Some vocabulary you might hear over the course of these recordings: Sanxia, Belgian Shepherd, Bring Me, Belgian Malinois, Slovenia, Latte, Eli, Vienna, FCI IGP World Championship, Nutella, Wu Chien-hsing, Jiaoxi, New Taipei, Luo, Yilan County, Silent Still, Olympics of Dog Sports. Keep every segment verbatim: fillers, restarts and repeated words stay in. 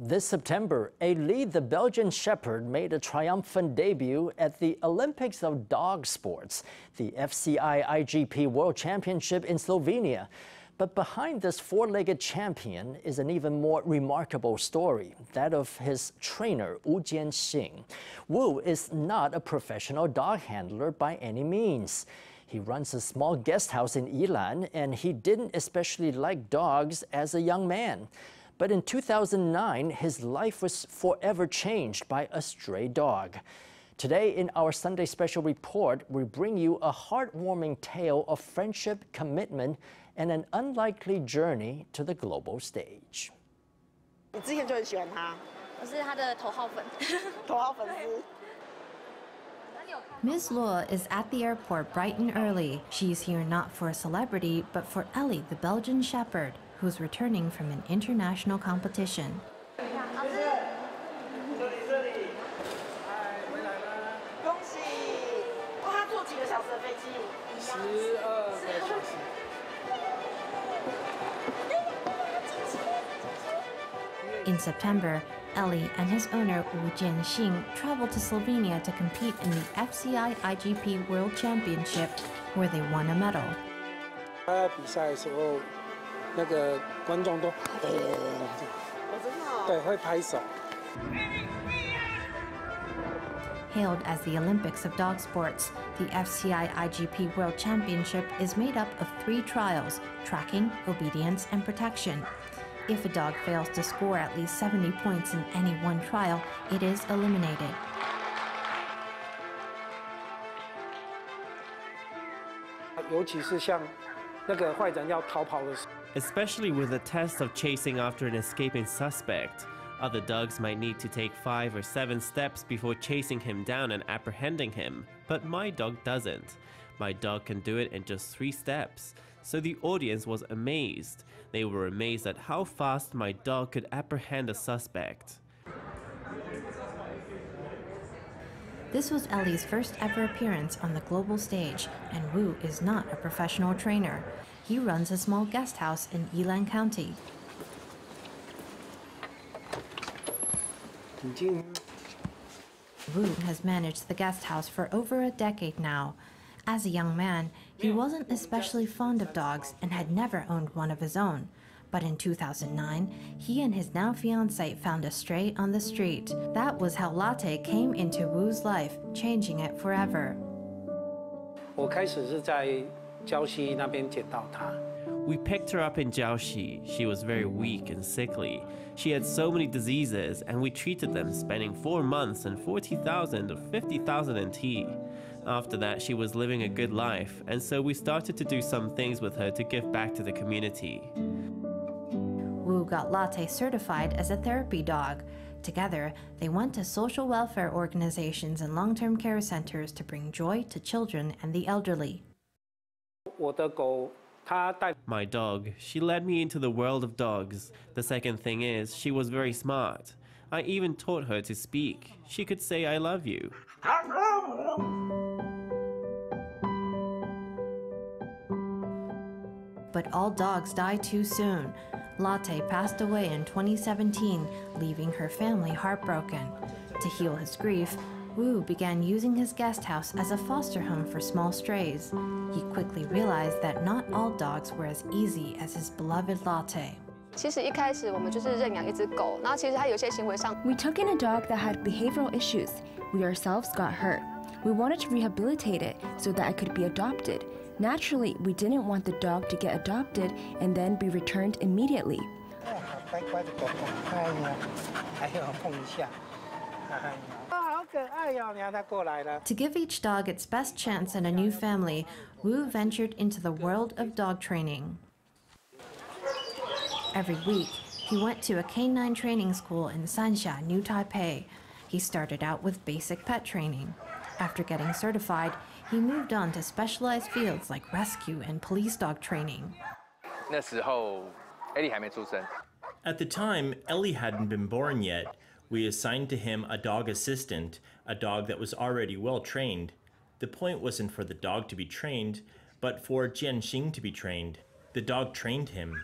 This September, Eli, the Belgian Shepherd, made a triumphant debut at the Olympics of Dog Sports, the F C I I G P World Championship in Slovenia. But behind this four-legged champion is an even more remarkable story, that of his trainer, Wu Chien-hsing. Wu is not a professional dog handler by any means. He runs a small guest house in Yilan, and he didn't especially like dogs as a young man. But in two thousand nine, his life was forever changed by a stray dog. Today, in our Sunday special report, we bring you a heartwarming tale of friendship, commitment, and an unlikely journey to the global stage. Miz Luo is at the airport bright and early. She's here not for a celebrity, but for Eli, the Belgian Shepherd, who's returning from an international competition. In September, Eli and his owner Wu Chien-hsing traveled to Slovenia to compete in the F C I I G P World Championship, where they won a medal. Hailed as the Olympics of dog sports, the F C I I G P World Championship is made up of three trials: tracking, obedience, and protection. If a dog fails to score at least seventy points in any one trial, it is eliminated. Especially with the test of chasing after an escaping suspect, other dogs might need to take five or seven steps before chasing him down and apprehending him, but my dog doesn't. My dog can do it in just three steps. So the audience was amazed. They were amazed at how fast my dog could apprehend a suspect. This was Eli's first ever appearance on the global stage, and Wu is not a professional trainer. He runs a small guest house in Yilan County. Wu has managed the guest house for over a decade now. As a young man, he wasn't especially fond of dogs and had never owned one of his own. But in two thousand nine, he and his now fiancée found a stray on the street. That was how Latte came into Wu's life, changing it forever. We picked her up in Jiaoxi. She was very weak and sickly. She had so many diseases, and we treated them, spending four months and forty thousand or fifty thousand in tea. After that, she was living a good life, and so we started to do some things with her to give back to the community. Wu got Latte certified as a therapy dog. Together, they went to social welfare organizations and long-term care centers to bring joy to children and the elderly. My dog, she led me into the world of dogs. The second thing is, she was very smart. I even taught her to speak. She could say, "I love you." But all dogs die too soon. Latte passed away in twenty seventeen, leaving her family heartbroken. To heal his grief, Wu began using his guest house as a foster home for small strays. He quickly realized that not all dogs were as easy as his beloved Latte. We took in a dog that had behavioral issues. We ourselves got hurt. We wanted to rehabilitate it so that it could be adopted. Naturally, we didn't want the dog to get adopted and then be returned immediately. To give each dog its best chance in a new family, Wu ventured into the world of dog training. Every week, he went to a canine training school in Sanxia, New Taipei. He started out with basic pet training. After getting certified, he moved on to specialized fields like rescue and police dog training. At the time, Eli hadn't been born yet. We assigned to him a dog assistant, a dog that was already well trained. The point wasn't for the dog to be trained, but for Chien-hsing to be trained. The dog trained him.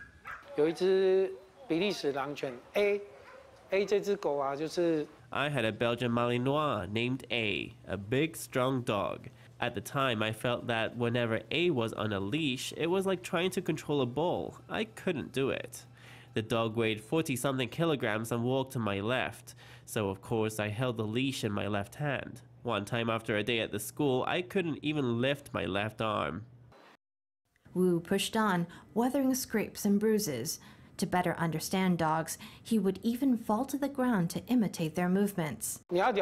I had a Belgian Malinois named A, a big, strong dog. At the time, I felt that whenever A was on a leash, it was like trying to control a bull. I couldn't do it. The dog weighed forty-something kilograms and walked to my left, so of course I held the leash in my left hand. One time after a day at the school, I couldn't even lift my left arm. Wu pushed on, weathering scrapes and bruises. To better understand dogs, he would even fall to the ground to imitate their movements. You have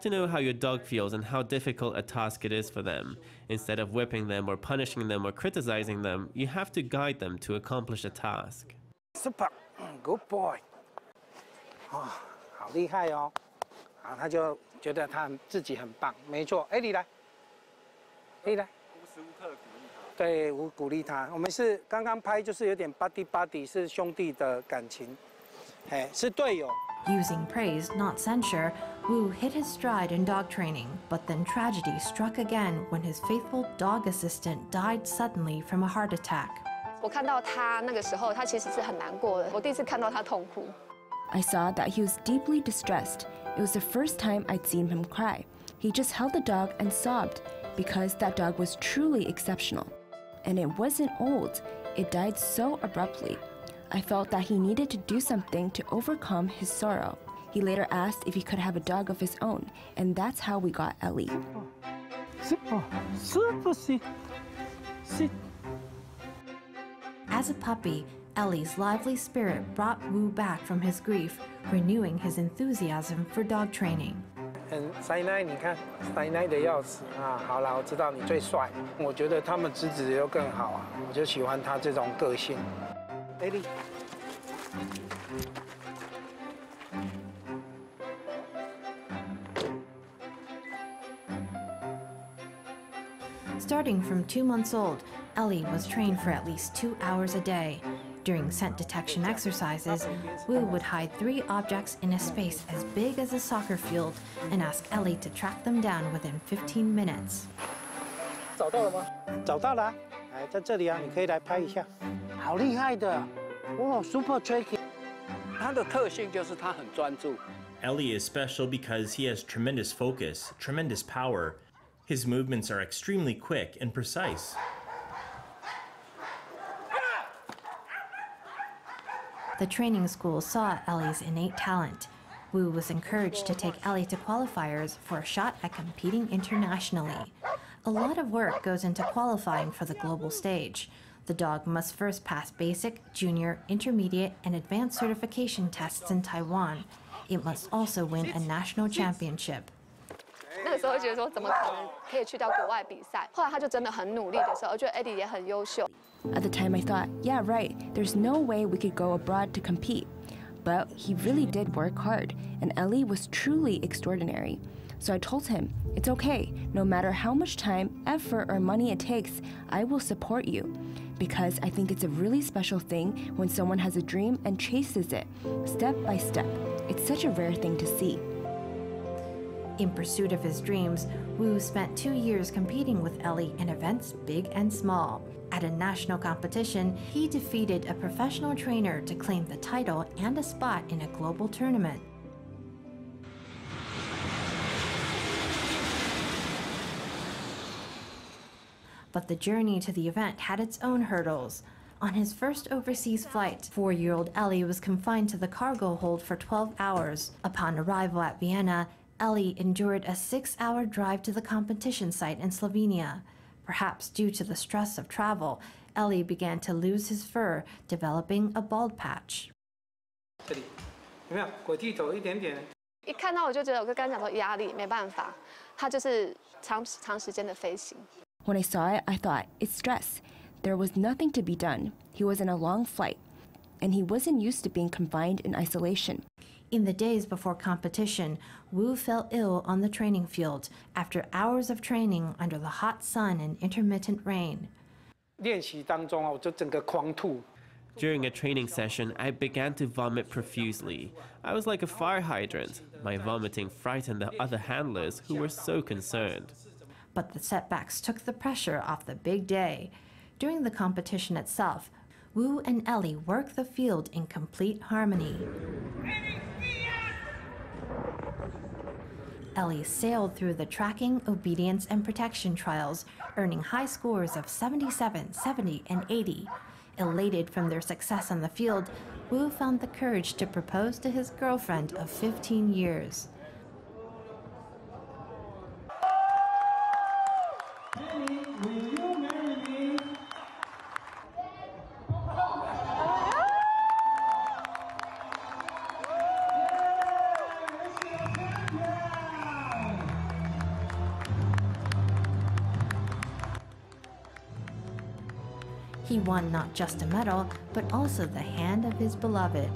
to know how your dog feels and how difficult a task it is for them. Instead of whipping them or punishing them or criticizing them, you have to guide them to accomplish a task. Super, good boy. Oh, 好厉害 哦。然后他就觉得他自己很棒。没错，哎，你来，你来。 对，我鼓励他。我们是刚刚拍，就是有点 buddy buddy， 是兄弟的感情，哎，是队友。Using praise, not censure, Wu hit his stride in dog training, but then tragedy struck again when his faithful dog assistant died suddenly from a heart attack. 我看到他那个时候，他其实是很难过的。我第一次看到他痛哭。I saw that he was deeply distressed. It was the first time I'd seen him cry. He just held the dog and sobbed because that dog was truly exceptional. And it wasn't old, it died so abruptly. I felt that he needed to do something to overcome his sorrow. He later asked if he could have a dog of his own, and that's how we got Eli. As a puppy, Eli's lively spirit brought Wu back from his grief, renewing his enthusiasm for dog training. 很塞奶，你看塞奶的要死啊！好了，我知道你最帅，我觉得他们侄子又更好啊，我就喜欢他这种个性。Eli， starting from two months old, Eli was trained for at least two hours a day. During scent detection exercises, Wu would hide three objects in a space as big as a soccer field and ask Eli to track them down within fifteen minutes. 找到了吗？找到了，哎，在这里啊，你可以来拍一下。好厉害的，哦 ，super tricky。它的特性就是它很专注。Eli is special because he has tremendous focus, tremendous power. His movements are extremely quick and precise. The training school saw Eli's innate talent. Wu was encouraged to take Eli to qualifiers for a shot at competing internationally. A lot of work goes into qualifying for the global stage. The dog must first pass basic, junior, intermediate, and advanced certification tests in Taiwan. It must also win a national championship. 那时候觉得说怎么可能可以去到国外比赛？后来他就真的很努力的时候，我觉得 Eli 也很优秀。 At the time I thought, yeah, right, there's no way we could go abroad to compete. But he really did work hard, and Eli was truly extraordinary. So I told him, it's okay, no matter how much time, effort, or money it takes, I will support you. Because I think it's a really special thing when someone has a dream and chases it, step by step. It's such a rare thing to see. In pursuit of his dreams, Wu spent two years competing with Eli in events big and small. At a national competition, he defeated a professional trainer to claim the title and a spot in a global tournament. But the journey to the event had its own hurdles. On his first overseas flight, four-year-old Eli was confined to the cargo hold for twelve hours. Upon arrival at Vienna, Eli endured a six-hour drive to the competition site in Slovenia. Perhaps due to the stress of travel, Eli began to lose his fur, developing a bald patch. When I saw it, I thought, it's stress. There was nothing to be done. He was in a long flight, and he wasn't used to being confined in isolation. In the days before competition, Wu fell ill on the training field after hours of training under the hot sun and intermittent rain. During a training session, I began to vomit profusely. I was like a fire hydrant. My vomiting frightened the other handlers who were so concerned. But the setbacks took the pressure off the big day. During the competition itself, Wu and Eli work the field in complete harmony. Eli sailed through the tracking, obedience, and protection trials, earning high scores of seventy-seven, seventy, and eighty. Elated from their success on the field, Wu found the courage to propose to his girlfriend of fifteen years. He won not just a medal, but also the hand of his beloved.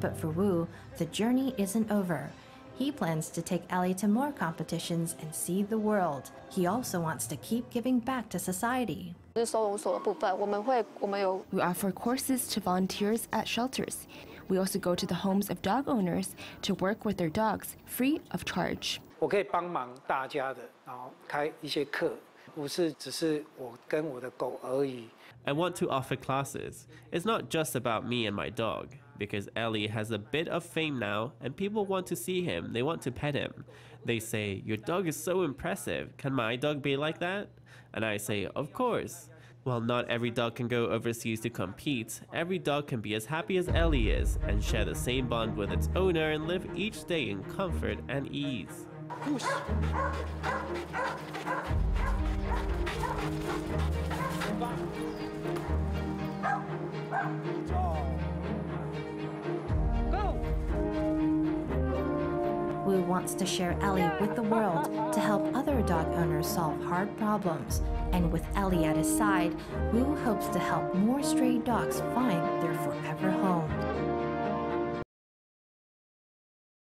But for Wu, the journey isn't over. He plans to take Eli to more competitions and see the world. He also wants to keep giving back to society. We offer courses to volunteers at shelters. We also go to the homes of dog owners to work with their dogs free of charge. I want to offer classes. It's not just about me and my dog. Because Eli has a bit of fame now and people want to see him, they want to pet him. They say, your dog is so impressive, can my dog be like that? And I say, of course. While not every dog can go overseas to compete, every dog can be as happy as Eli is and share the same bond with its owner and live each day in comfort and ease. Wu wants to share Eli with the world to help other dog owners solve hard problems. And with Eli at his side, Wu hopes to help more stray dogs find their forever home.